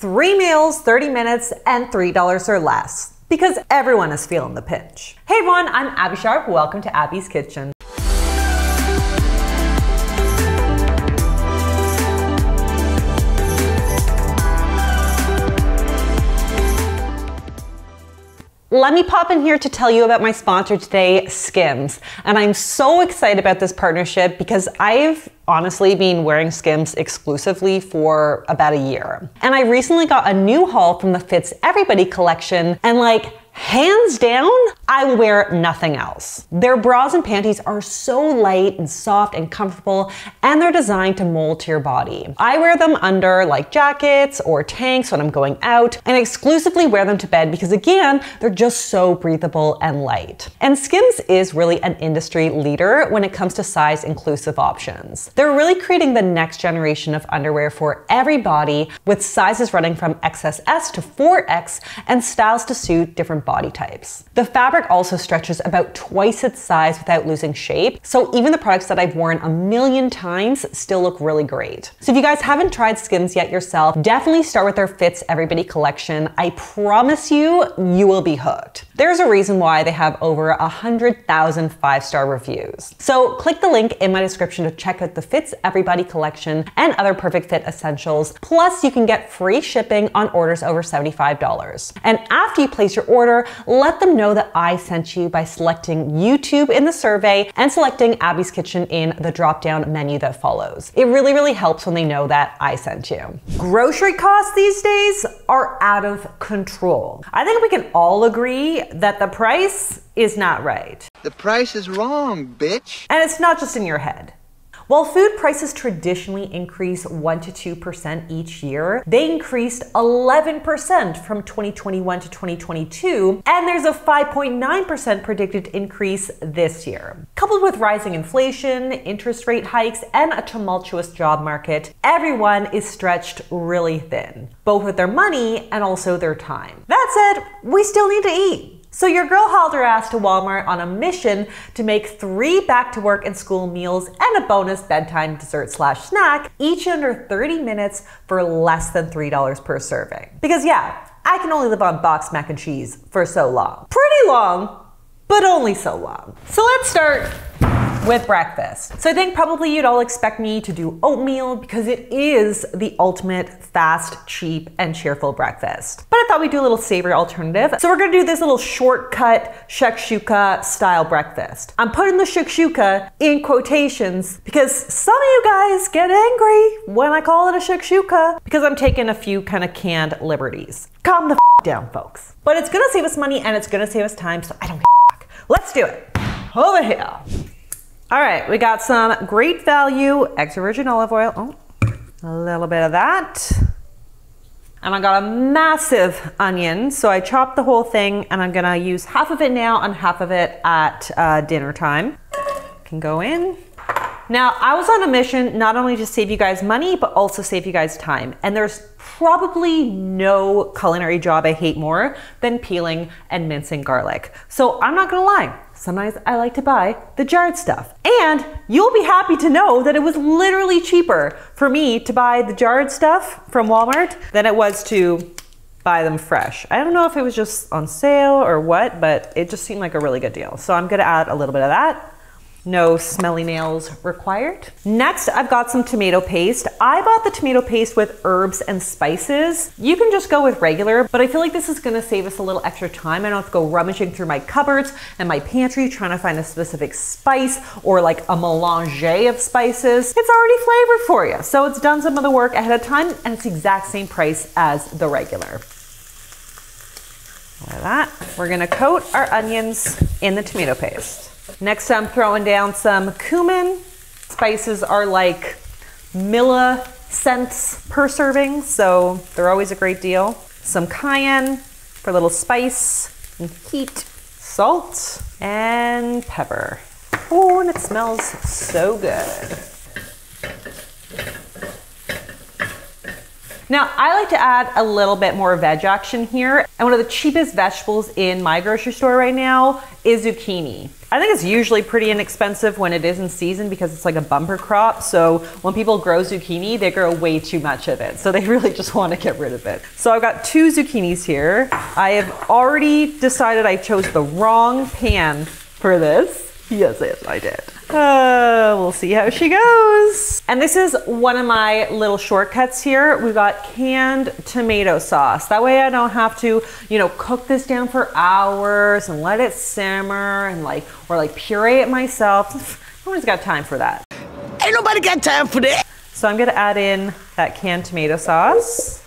3 meals, 30 minutes, and $3 or less. Because everyone is feeling the pinch. Hey everyone, I'm Abbey Sharp. Welcome to Abbey's Kitchen. Let me pop in here to tell you about my sponsor today, Skims. And I'm so excited about this partnership because I've honestly been wearing Skims exclusively for about a year. And I recently got a new haul from the Fits Everybody collection, and like, hands down, I wear nothing else. Their bras and panties are so light and soft and comfortable, and they're designed to mold to your body. I wear them under like jackets or tanks when I'm going out, and exclusively wear them to bed because again, they're just so breathable and light. And Skims is really an industry leader when it comes to size inclusive options. They're really creating the next generation of underwear for every body, with sizes running from XS to 4X and styles to suit different body types. The fabric also stretches about twice its size without losing shape, so even the products that I've worn a million times still look really great. So if you guys haven't tried Skims yet yourself, definitely start with their Fits Everybody collection. I promise you, you will be hooked. There's a reason why they have over 100,000 five-star reviews. So click the link in my description to check out the Fits Everybody collection and other Perfect Fit Essentials. Plus, you can get free shipping on orders over $75. And after you place your order, let them know that I sent you by selecting YouTube in the survey and selecting Abbey's Kitchen in the drop-down menu that follows. It really, really helps when they know that I sent you. Grocery costs these days are out of control. I think we can all agree that the price is not right. The price is wrong, bitch. And it's not just in your head. While food prices traditionally increase 1% to 2% each year, they increased 11% from 2021 to 2022, and there's a 5.9% predicted increase this year. Coupled with rising inflation, interest rate hikes, and a tumultuous job market, everyone is stretched really thin, both with their money and also their time. That said, we still need to eat. So your girl hauled her ass to Walmart on a mission to make 3 back-to-work and school meals and a bonus bedtime dessert / snack, each under 30 minutes for less than $3 per serving. Because yeah, I can only live on boxed mac and cheese for so long. Pretty long, but only so long. So let's start with breakfast. So I think probably you'd all expect me to do oatmeal because it is the ultimate fast, cheap, and cheerful breakfast. But I thought we'd do a little savory alternative. So we're gonna do this little shortcut shakshuka style breakfast. I'm putting the shakshuka in quotations because some of you guys get angry when I call it a shakshuka because I'm taking a few kind of canned liberties. Calm the f down, folks. But it's gonna save us money and it's gonna save us time, so I don't give a fuck. Let's do it. Over here. All right, we got some great value extra virgin olive oil. Oh, a little bit of that. And I got a massive onion, so I chopped the whole thing and I'm gonna use half of it now and half of it at dinner time. Can go in. Now, I was on a mission not only to save you guys money, but also save you guys time. And there's probably no culinary job I hate more than peeling and mincing garlic. So I'm not gonna lie. Sometimes I like to buy the jarred stuff. And you'll be happy to know that it was literally cheaper for me to buy the jarred stuff from Walmart than it was to buy them fresh. I don't know if it was just on sale or what, but it just seemed like a really good deal. So I'm gonna add a little bit of that. No smelly nails required. Next, I've got some tomato paste. I bought the tomato paste with herbs and spices. You can just go with regular, but I feel like this is gonna save us a little extra time. I don't have to go rummaging through my cupboards and my pantry trying to find a specific spice or like a mélange of spices. It's already flavored for you. So it's done some of the work ahead of time and it's the exact same price as the regular. Like that. We're gonna coat our onions in the tomato paste. Next, I'm throwing down some cumin. Spices are like millicents per serving, so they're always a great deal. Some cayenne for a little spice and heat. Salt and pepper. Oh, and it smells so good. Now, I like to add a little bit more veg action here. And one of the cheapest vegetables in my grocery store right now is zucchini. I think it's usually pretty inexpensive when it is in season because it's like a bumper crop. So when people grow zucchini, they grow way too much of it. So they really just want to get rid of it. So I've got 2 zucchinis here. I have already decided I chose the wrong pan for this. Yes, I did. We'll see how she goes. And this is one of my little shortcuts here. We've got canned tomato sauce. That way I don't have to, you know, cook this down for hours and let it simmer and or puree it myself. No one's got time for that. Ain't nobody got time for that. So I'm gonna add in that canned tomato sauce.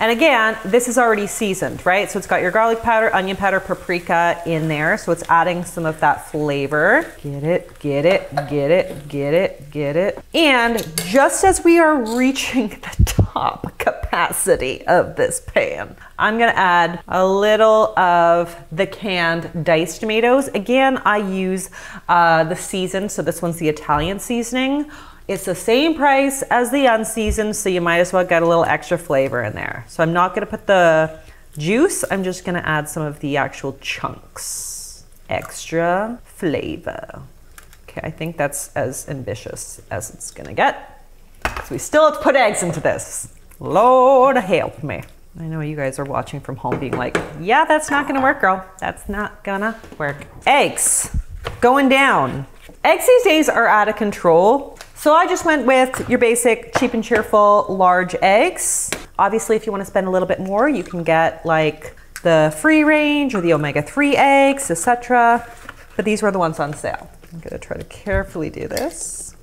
And again, this is already seasoned, right? So it's got your garlic powder, onion powder, paprika in there. So it's adding some of that flavor. Get it, get it, get it, get it, get it. And just as we are reaching the top capacity of this pan, I'm gonna add a little of the canned diced tomatoes. Again, I use the seasoned, so this one's the Italian seasoning. It's the same price as the unseasoned, so you might as well get a little extra flavor in there. So I'm not gonna put the juice, I'm just gonna add some of the actual chunks. Extra flavor. Okay, I think that's as ambitious as it's gonna get. So we still have to put eggs into this. Lord help me. I know you guys are watching from home being like, yeah, that's not gonna work, girl. That's not gonna work. Eggs, going down. Eggs these days are out of control. So I just went with your basic cheap and cheerful large eggs. Obviously, if you want to spend a little bit more, you can get like the free range or the omega-3 eggs, etc. But these were the ones on sale. I'm gonna try to carefully do this.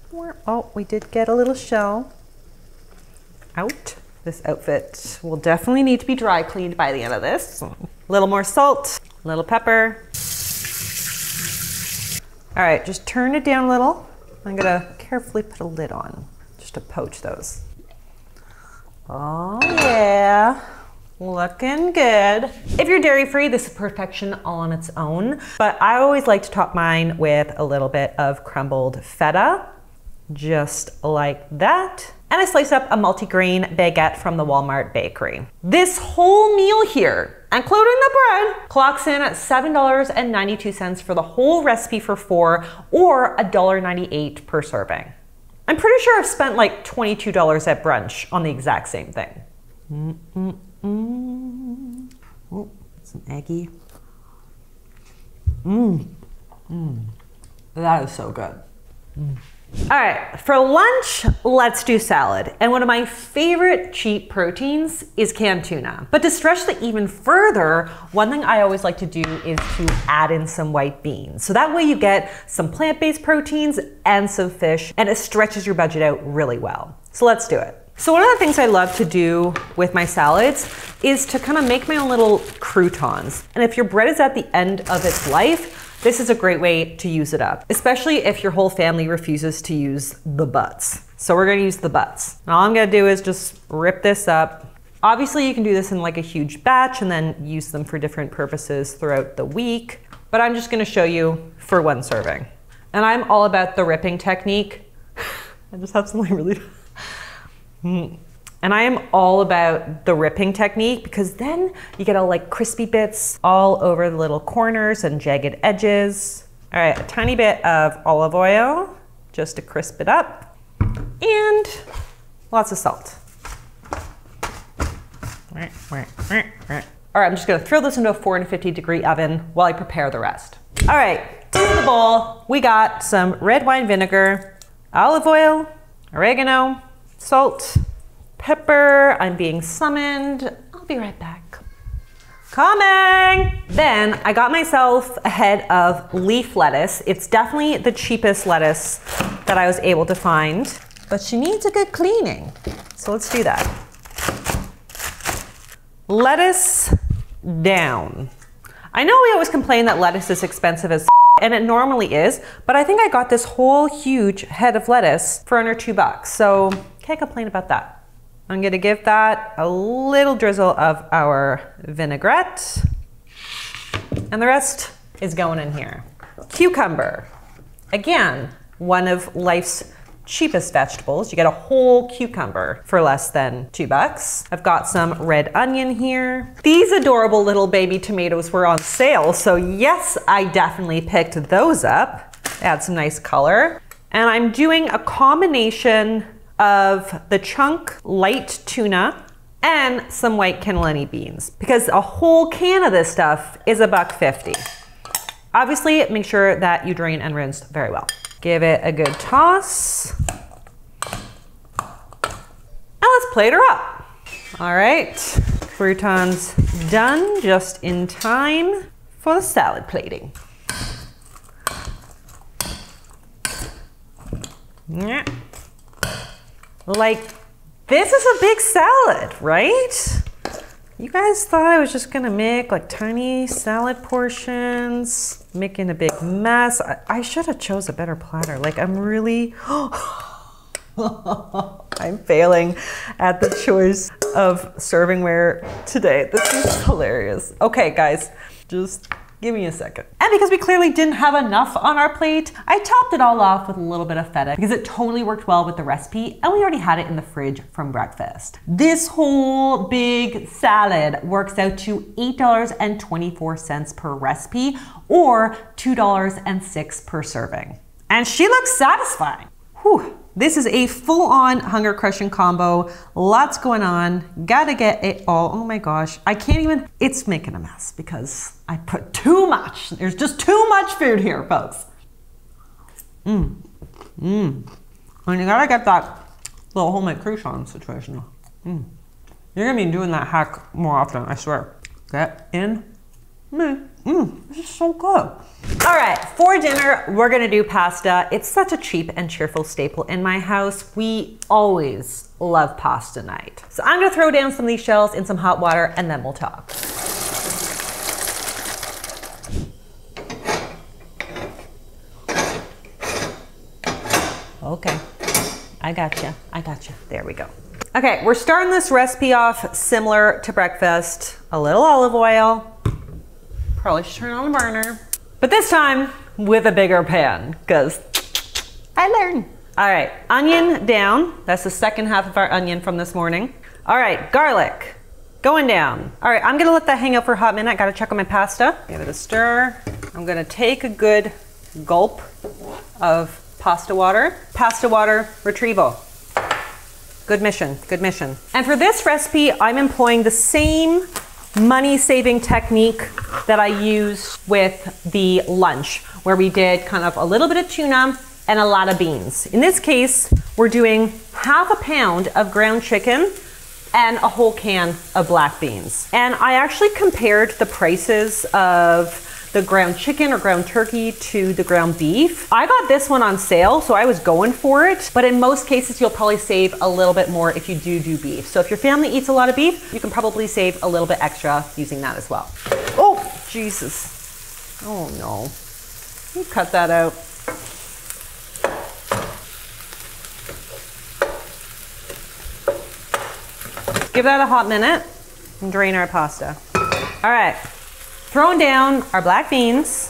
Oh, we did get a little shell out. This outfit will definitely need to be dry cleaned by the end of this. A little more salt, a little pepper. All right, just turn it down a little. I'm gonna carefully put a lid on just to poach those. Oh yeah, looking good. If you're dairy-free, this is perfection all on its own, but I always like to top mine with a little bit of crumbled feta, just like that. And I slice up a multigrain baguette from the Walmart bakery. This whole meal here, including the bread, clocks in at $7.92 for the whole recipe for 4 or $1.98 per serving. I'm pretty sure I've spent like $22 at brunch on the exact same thing. Oh, some eggy. That is so good. All right, for lunch, let's do salad. And one of my favorite cheap proteins is canned tuna. But to stretch that even further, one thing I always like to do is to add in some white beans. So that way you get some plant-based proteins and some fish, and it stretches your budget out really well. So let's do it. So one of the things I love to do with my salads is to kind of make my own little croutons. And if your bread is at the end of its life, this is a great way to use it up, especially if your whole family refuses to use the butts. So we're gonna use the butts. And all I'm gonna do is just rip this up. Obviously you can do this in like a huge batch and then use them for different purposes throughout the week, but I'm just gonna show you for one serving. And I'm all about the ripping technique. I just have something really, And I am all about the ripping technique because then you get all like crispy bits all over the little corners and jagged edges. All right, a tiny bit of olive oil just to crisp it up and lots of salt. All right, I'm just gonna throw this into a 450 degree oven while I prepare the rest. All right, into the bowl, we got some red wine vinegar, olive oil, oregano, salt, pepper. I'm being summoned. I'll be right back. Coming! Then I got myself a head of leaf lettuce. It's definitely the cheapest lettuce that I was able to find, but she needs a good cleaning. So let's do that. Lettuce down. I know we always complain that lettuce is expensive as and it normally is, but I think I got this whole huge head of lettuce for under $2. So can't complain about that. I'm gonna give that a little drizzle of our vinaigrette and the rest is going in here. Cucumber, again, one of life's cheapest vegetables. You get a whole cucumber for less than $2. I've got some red onion here. These adorable little baby tomatoes were on sale, so yes, I definitely picked those up. Add some nice color. And I'm doing a combination of the chunk light tuna and some white cannellini beans, because a whole can of this stuff is $1.50. Obviously, make sure that you drain and rinse very well. Give it a good toss. And let's plate her up. All right, croutons done just in time for the salad plating. Yeah. Like, this is a big salad, right? You guys thought I was just gonna make like tiny salad portions, making a big mess. I should have chose a better platter. Like, I'm really, I'm failing at the choice of servingware today. This is hilarious. Okay, guys, just give me a second. And because we clearly didn't have enough on our plate, I topped it all off with a little bit of feta because it totally worked well with the recipe and we already had it in the fridge from breakfast. This whole big salad works out to $8.24 per recipe or $2.06 per serving. And she looks satisfying. Whew. This is a full-on Hunger Crushing Combo. Lots going on. Gotta get it all. Oh my gosh. I can't even. It's making a mess because I put too much. There's just too much food here, folks. And you gotta get that little homemade crouton situation. You're gonna be doing that hack more often, I swear. Get in me. This is so good. All right, for dinner, we're gonna do pasta. It's such a cheap and cheerful staple in my house. We always love pasta night. So I'm gonna throw down some of these shells in some hot water and then we'll talk. Okay, I gotcha, I gotcha. There we go. Okay, we're starting this recipe off similar to breakfast. A little olive oil. Probably should turn on the burner. But this time with a bigger pan, because I learned. All right, onion down. That's the second half of our onion from this morning. All right, garlic going down. All right, I'm gonna let that hang out for a hot minute. I gotta check on my pasta. Give it a stir. I'm gonna take a good gulp of pasta water. Pasta water retrieval. Good mission, good mission. And for this recipe, I'm employing the same money-saving technique that I used with the lunch, where we did kind of a little bit of tuna and a lot of beans. In this case, we're doing half a pound of ground chicken and a whole can of black beans. And I actually compared the prices of the ground chicken or ground turkey to the ground beef. I got this one on sale, so I was going for it, but in most cases, you'll probably save a little bit more if you do beef. So if your family eats a lot of beef, you can probably save a little bit extra using that as well. Oh, Jesus. Oh no, you cut that out. Give that a hot minute and drain our pasta. All right. Thrown down our black beans,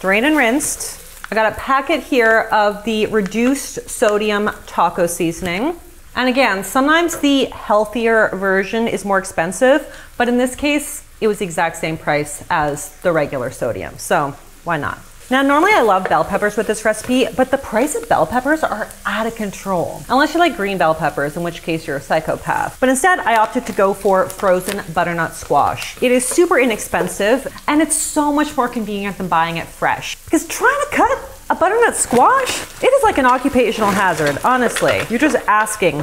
drained and rinsed. I got a packet here of the reduced sodium taco seasoning. And again, sometimes the healthier version is more expensive, but in this case, it was the exact same price as the regular sodium, so why not? Now, normally I love bell peppers with this recipe, but the price of bell peppers are out of control. Unless you like green bell peppers, in which case you're a psychopath. But instead, I opted to go for frozen butternut squash. It is super inexpensive, and it's so much more convenient than buying it fresh. Because trying to cut a butternut squash, it is like an occupational hazard, honestly. You're just asking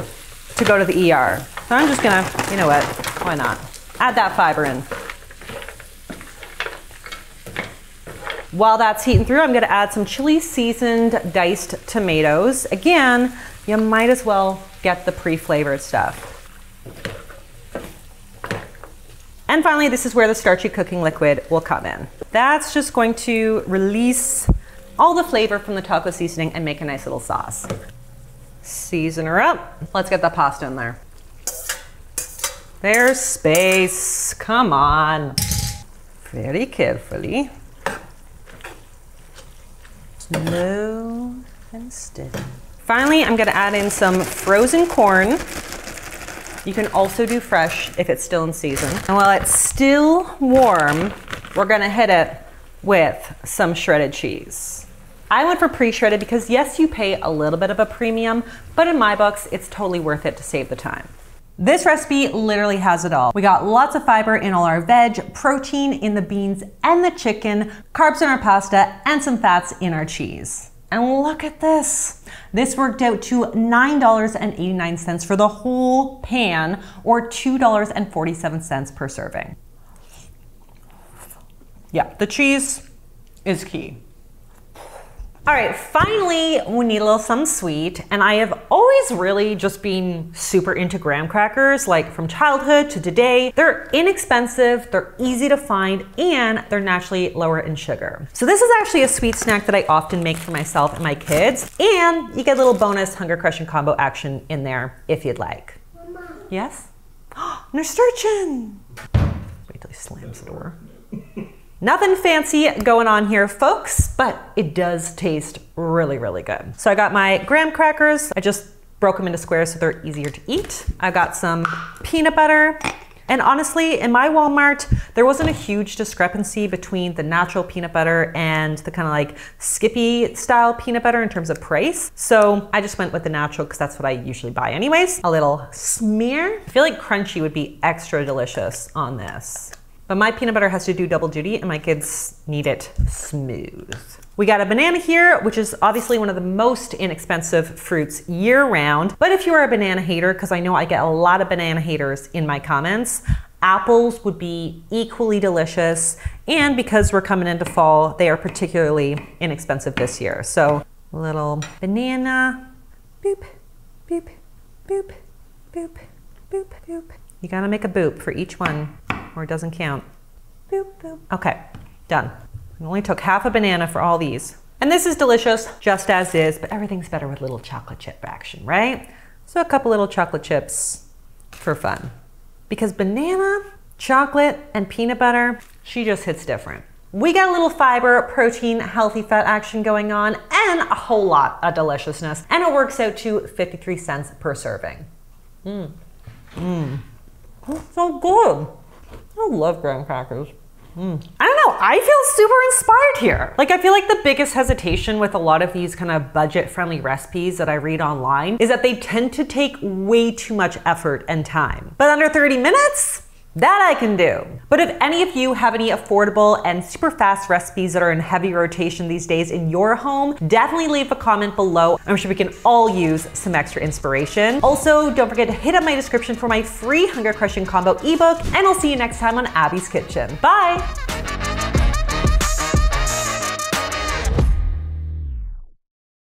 to go to the ER. So I'm just gonna, you know what, why not? Add that fiber in. While that's heating through, I'm gonna add some chili seasoned diced tomatoes. Again, you might as well get the pre-flavored stuff. And finally, this is where the starchy cooking liquid will come in. That's just going to release all the flavor from the taco seasoning and make a nice little sauce. Season her up. Let's get the pasta in there. There's space, come on. Very carefully. Slow and steady. Finally, I'm gonna add in some frozen corn. You can also do fresh if it's still in season. And while it's still warm, we're gonna hit it with some shredded cheese. I went for pre-shredded because yes, you pay a little bit of a premium, but in my books, it's totally worth it to save the time. This recipe literally has it all. We got lots of fiber in all our veg, protein in the beans and the chicken, carbs in our pasta, and some fats in our cheese. And look at this. This worked out to $9.89 for the whole pan, or $2.47 per serving. Yeah, the cheese is key. All right, finally, we need a little something sweet. And I have always really just been super into graham crackers, like from childhood to today. They're inexpensive, they're easy to find, and they're naturally lower in sugar. So this is actually a sweet snack that I often make for myself and my kids. And you get a little bonus Hunger Crushing Combo action in there if you'd like. Mama. Yes? They're sturgeon. Wait till he slams the door. Nothing fancy going on here, folks, but it does taste really, really good. So I got my graham crackers. I just broke them into squares so they're easier to eat. I got some peanut butter. And honestly, in my Walmart, there wasn't a huge discrepancy between the natural peanut butter and the kind of like Skippy style peanut butter in terms of price. So I just went with the natural because that's what I usually buy anyways. A little smear. I feel like crunchy would be extra delicious on this. But my peanut butter has to do double duty and my kids need it smooth. We got a banana here, which is obviously one of the most inexpensive fruits year round. But if you are a banana hater, because I know I get a lot of banana haters in my comments, apples would be equally delicious. And because we're coming into fall, they are particularly inexpensive this year. So a little banana, boop, boop, boop, boop, boop, boop. You gotta make a boop for each one, or it doesn't count. Boop, boop. Okay, done. I only took half a banana for all these. And this is delicious just as is, but everything's better with little chocolate chip action, right? So a couple little chocolate chips for fun. Because banana, chocolate, and peanut butter, she just hits different. We got a little fiber, protein, healthy fat action going on, and a whole lot of deliciousness. And it works out to 53 cents per serving. Mmm. Mmm. So good. I love graham crackers. I don't know, I feel super inspired here. Like, I feel like the biggest hesitation with a lot of these kind of budget-friendly recipes that I read online is that they tend to take way too much effort and time. But under 30 minutes? That I can do. But if any of you have any affordable and super fast recipes that are in heavy rotation these days in your home, definitely leave a comment below. I'm sure we can all use some extra inspiration. Also, don't forget to hit up my description for my free Hunger Crushing Combo ebook, and I'll see you next time on Abbey's Kitchen. Bye.